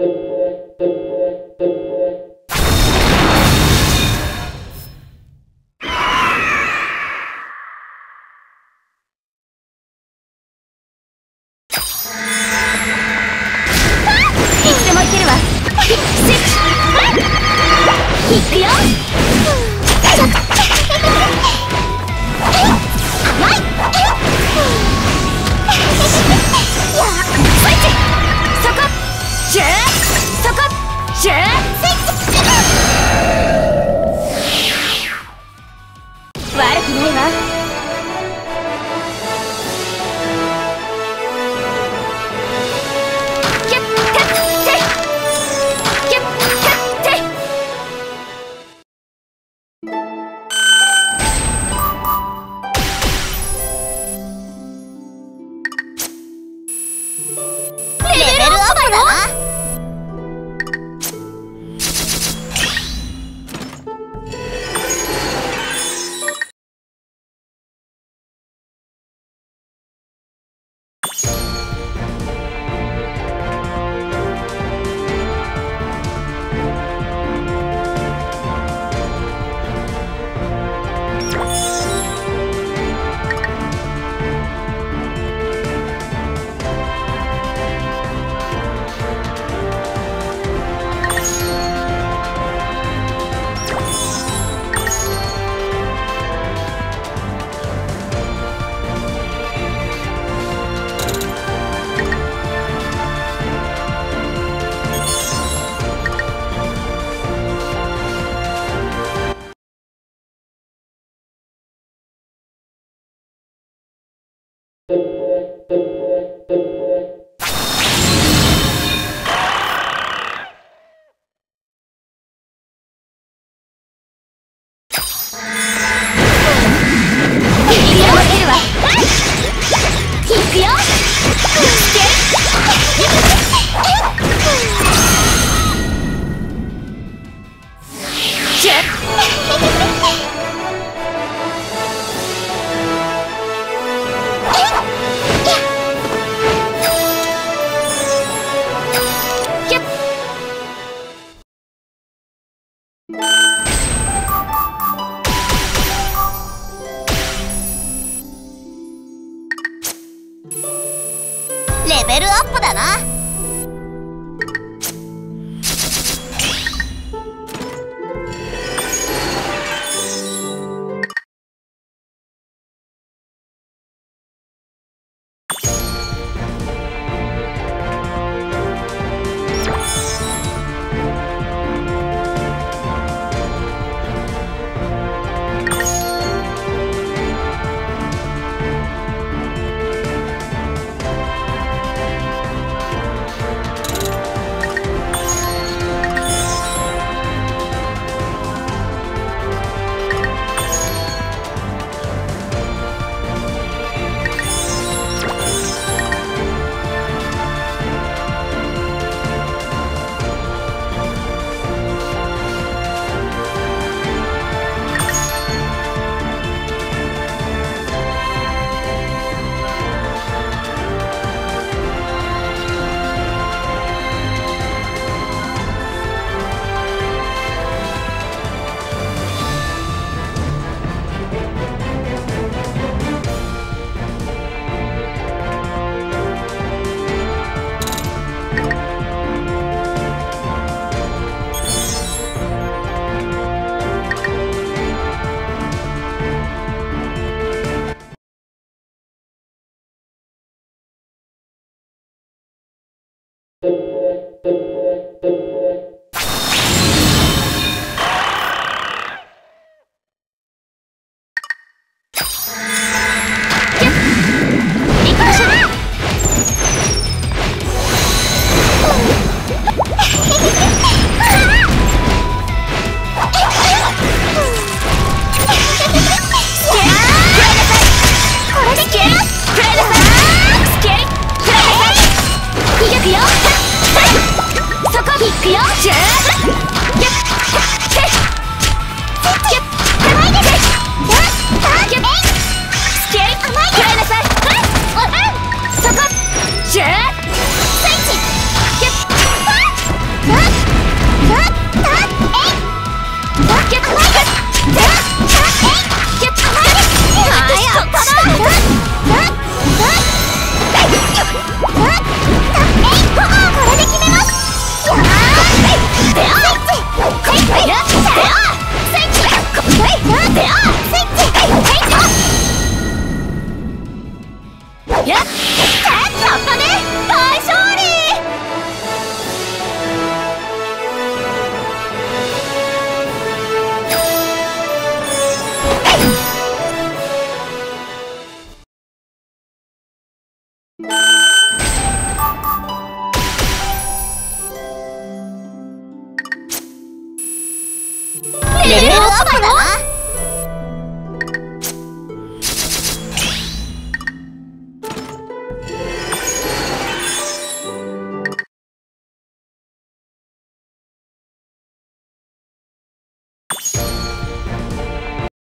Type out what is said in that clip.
スイッチレベルアップだな。